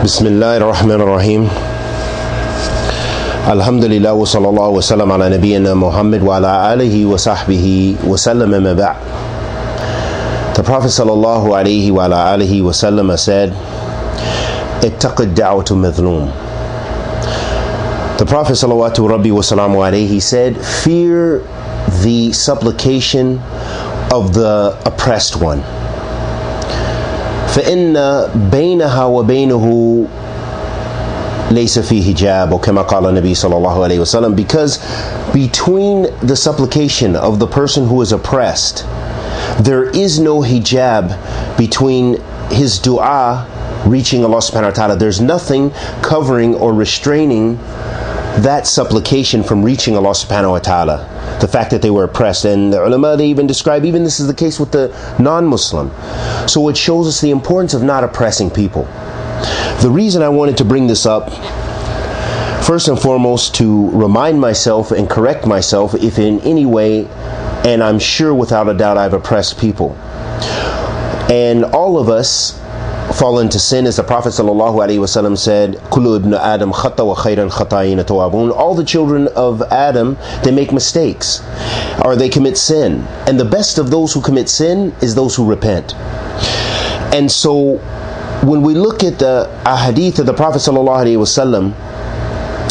Bismillahir Rahmanir Rahim. Alhamdulillah wa sallallahu wa sallam ala nabiyyina Muhammad wa ala alihi wa sahbihi wa sallam ma ba'd. The Prophet sallallahu alayhi wa ala alihi wa sallam said, Ittaqid da'watu madhloom. The Prophet sallallahu rabbi wa salamu alayhi said, fear the supplication of the oppressed one. فإن بينها وبينه ليس في حجاب, or كما قال النبي صلى الله عليه وسلم, because between the supplication of the person who is oppressed, there is no hijab between his dua reaching Allah subhanahu wa ta'ala. There's nothing covering or restraining that supplication from reaching Allah subhanahu wa ta'ala, the fact that they were oppressed. And the ulama, they even describe, even this is the case with the non-Muslim. So it shows us the importance of not oppressing people. The reason I wanted to bring this up, first and foremost, to remind myself and correct myself if in any way, and I'm sure without a doubt I've oppressed people. And all of us fall into sin, as the Prophet ﷺ said, "Kullu ibn Adam khata wa khayran khata'ina tawabun." All the children of Adam, they make mistakes, or they commit sin. And the best of those who commit sin is those who repent. And so, when we look at the ahadith of the Prophet ﷺ,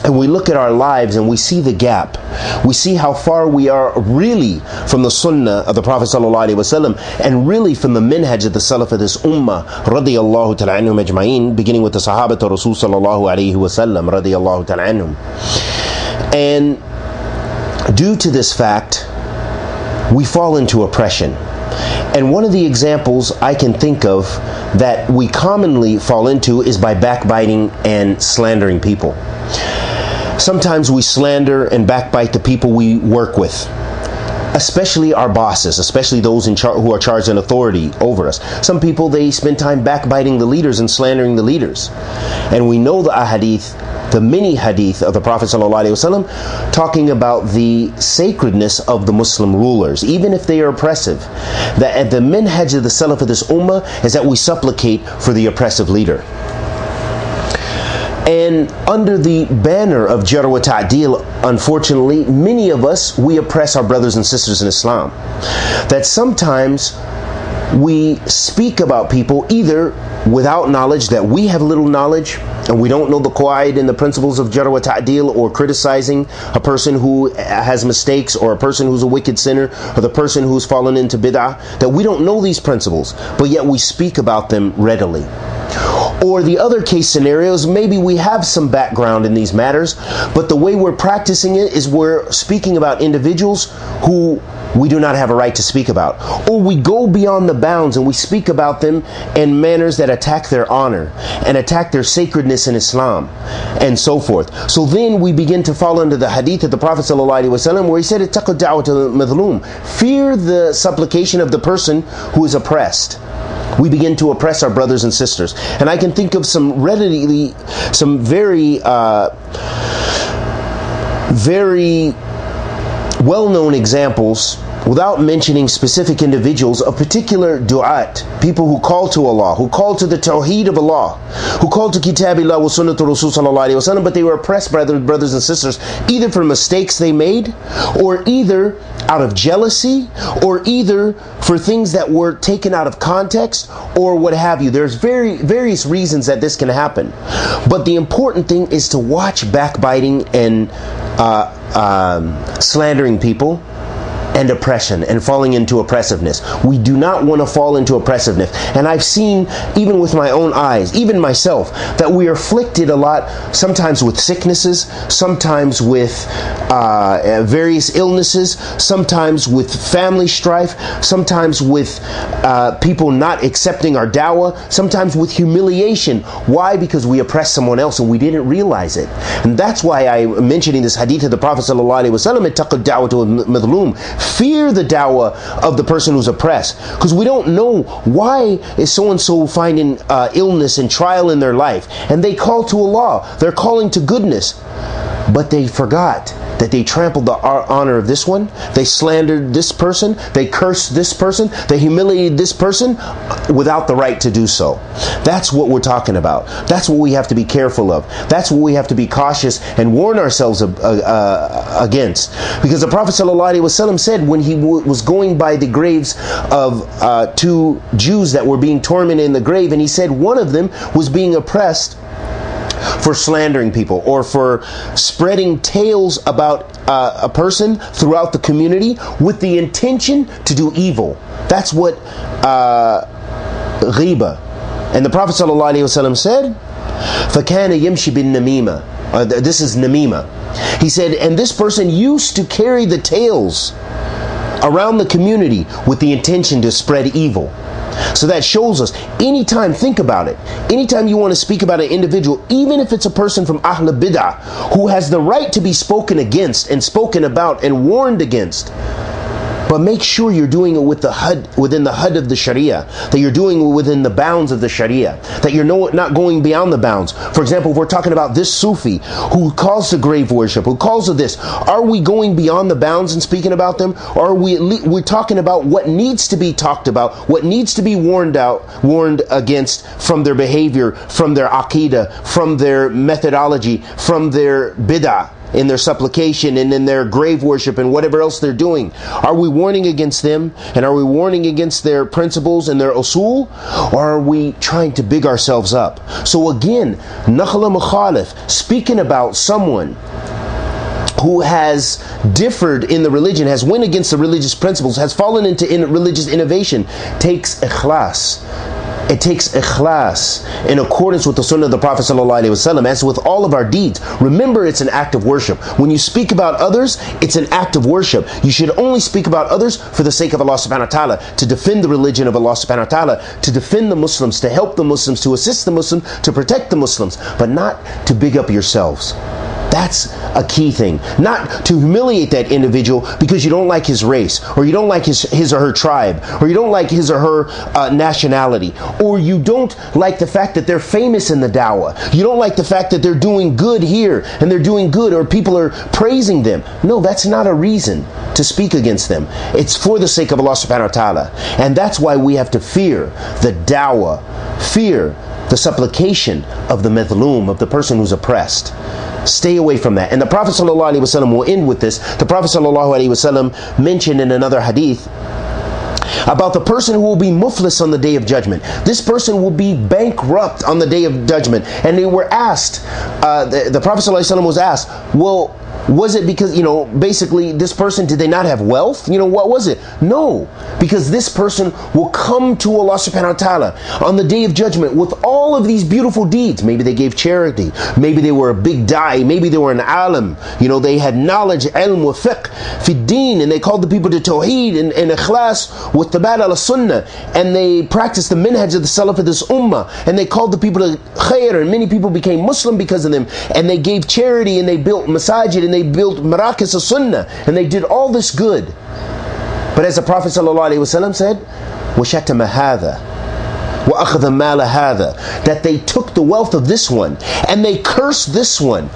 and we look at our lives and we see the gap, we see how far we are really from the sunnah of the Prophet ﷺ and really from the minhaj of the Salaf of this ummah, radiyallahu ta'ala anhum ajma'in, beginning with the Sahabah to Rasul sallallahu alayhi wasallam, radiyallahu ta'ala anhum. And due to this fact, we fall into oppression. And one of the examples I can think of that we commonly fall into is by backbiting and slandering people. Sometimes we slander and backbite the people we work with, especially our bosses, especially those in who are charged in authority over us. Some people, they spend time backbiting the leaders and slandering the leaders. And we know the ahadith, the many hadith of the Prophet ﷺ, talking about the sacredness of the Muslim rulers, even if they are oppressive. That the minhaj of the Salaf of this ummah is that we supplicate for the oppressive leader. And under the banner of Jarh Wa Ta'deel, unfortunately, many of us, we oppress our brothers and sisters in Islam. That sometimes we speak about people either without knowledge, that we have little knowledge, and we don't know the qawaid and the principles of Jarh Wa Ta'deel, or criticizing a person who has mistakes, or a person who's a wicked sinner, or the person who's fallen into bid'ah, that we don't know these principles, but yet we speak about them readily. Or the other case scenarios, maybe we have some background in these matters, but the way we're practicing it is we're speaking about individuals who we do not have a right to speak about. Or we go beyond the bounds and we speak about them in manners that attack their honor and attack their sacredness in Islam and so forth. So then we begin to fall under the hadith of the Prophet ﷺ where he said, Ittaqu da'wat al-madhlum, fear the supplication of the person who is oppressed. We begin to oppress our brothers and sisters. And I can think of some very well-known examples, without mentioning specific individuals, of particular du'at, people who call to Allah, who call to the tawheed of Allah, who call to kitabillah wa sunnat Rasul sallallahu alayhi wa sallam, but they were oppressed by their brothers and sisters, either for mistakes they made, or either out of jealousy, or either for things that were taken out of context, or what have you. There's various reasons that this can happen. But the important thing is to watch backbiting and slandering people, and oppression, and falling into oppressiveness. We do not want to fall into oppressiveness. And I've seen, even with my own eyes, even myself, that we are afflicted a lot, sometimes with sicknesses, sometimes with various illnesses, sometimes with family strife, sometimes with people not accepting our dawah, sometimes with humiliation. Why? Because we oppressed someone else and we didn't realize it. And that's why I'm mentioning this hadith of the Prophet ﷺ, Ittaqu da'wat al-madhlum, fear the dawah of the person who's oppressed, because we don't know why is so-and-so finding illness and trial in their life, and they call to Allah, they're calling to goodness. But they forgot that they trampled the honor of this one. They slandered this person. They cursed this person. They humiliated this person without the right to do so. That's what we're talking about. That's what we have to be careful of. That's what we have to be cautious and warn ourselves against. Because the Prophet ﷺ said when he was going by the graves of two Jews that were being tormented in the grave, and he said one of them was being oppressed for slandering people, or for spreading tales about a person throughout the community with the intention to do evil. That's what ghibah. And the Prophet ﷺ said, فَكَانَ يَمْشِ بِالنَّمِيمَةِ this is namima. He said, and this person used to carry the tales around the community with the intention to spread evil. So that shows us, anytime, think about it, anytime you want to speak about an individual, even if it's a person from Ahl al-Bid'ah, who has the right to be spoken against and spoken about and warned against, but make sure you're doing it with the hud, within the hud of the Sharia, that you're doing it within the bounds of the Sharia, that you're not going beyond the bounds. For example, if we're talking about this Sufi who calls to grave worship, who calls to this, are we going beyond the bounds and speaking about them? Or are we at least, we're talking about what needs to be talked about, what needs to be warned against from their behavior, from their aqidah, from their methodology, from their bid'ah, in their supplication and in their grave worship and whatever else they're doing. Are we warning against them? And are we warning against their principles and their usul? Or are we trying to big ourselves up? So again, nakhla mukhalif, speaking about someone who has differed in the religion, has went against the religious principles, has fallen into religious innovation, takes ikhlas. It takes ikhlas in accordance with the sunnah of the Prophet ﷺ. As with all of our deeds, remember it's an act of worship. When you speak about others, it's an act of worship. You should only speak about others for the sake of Allah subhanahu wa ta'ala, to defend the religion of Allah subhanahu wa ta'ala, to defend the Muslims, to help the Muslims, to assist the Muslims, to protect the Muslims, but not to big up yourselves. That's a key thing. Not to humiliate that individual because you don't like his race, or you don't like his or her tribe, or you don't like his or her nationality, or you don't like the fact that they're famous in the dawah. You don't like the fact that they're doing good here, and they're doing good, or people are praising them. No, that's not a reason to speak against them. It's for the sake of Allah subhanahu wa ta'ala. And that's why we have to fear the dawah, fear the supplication of the madhloom, of the person who's oppressed. Stay away from that. And the Prophet ﷺ will end with this. The Prophet ﷺ mentioned in another hadith about the person who will be muflis on the day of judgment. This person will be bankrupt on the day of judgment. And they were asked, the Prophet ﷺ was asked, well, was it because, you know, basically this person, did they not have wealth? You know, what was it? No, because this person will come to Allah subhanahu wa ta'ala on the day of judgment with all of these beautiful deeds. Maybe they gave charity. Maybe they were a big da'i. Maybe they were an alim. You know, they had knowledge, ilm wa fiqh, fi deen, and they called the people to tawheed and ikhlas with tabat ala sunnah. And they practiced the minhaj of the Salaf of this ummah. And they called the people to khair, and many people became Muslim because of them. And they gave charity, and they built masajid, and they built marakis of sunnah, and they did all this good. But as the Prophet ﷺ said, وَشَتَمَ هَذَا وَأَخَذَ مَالَ هَذَا, that they took the wealth of this one, and they cursed this one.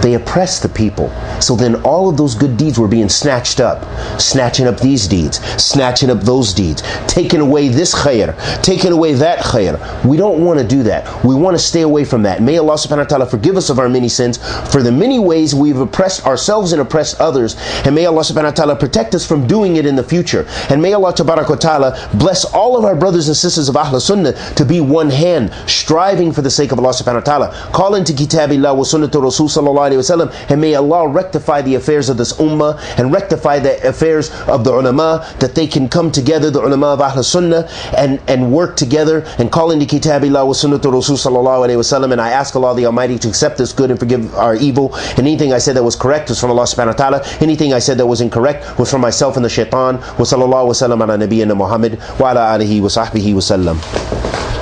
They oppressed the people. So then all of those good deeds were being snatched up. Snatching up these deeds. Snatching up those deeds. Taking away this khair. Taking away that khair. We don't want to do that. We want to stay away from that. May Allah subhanahu wa ta'ala forgive us of our many sins, for the many ways we've oppressed ourselves and oppressed others. And may Allah subhanahu wa ta'ala protect us from doing it in the future. And may Allah tabarak wa ta'ala bless all of our brothers and sisters of Ahl Sunnah to be one hand, striving for the sake of Allah subhanahu wa ta'ala. Call into Kitabillah wa Sunnah to Rasul sallallahu and may Allah rectify the affairs of this ummah and rectify the affairs of the ulama, that they can come together, the ulama of Ahl Sunnah, and work together and call into Kitabillah wa Sunnatu Rasul sallallahu alayhi wasallam. And I ask Allah the Almighty to accept this good and forgive our evil. And anything I said that was correct was from Allah subhanahu wa ta'ala. Anything I said that was incorrect was from myself and the shaitan. Wa sallallahu wa sallam ala nabiyyina Muhammad wa ala alihi wa sahbihi wa sallam.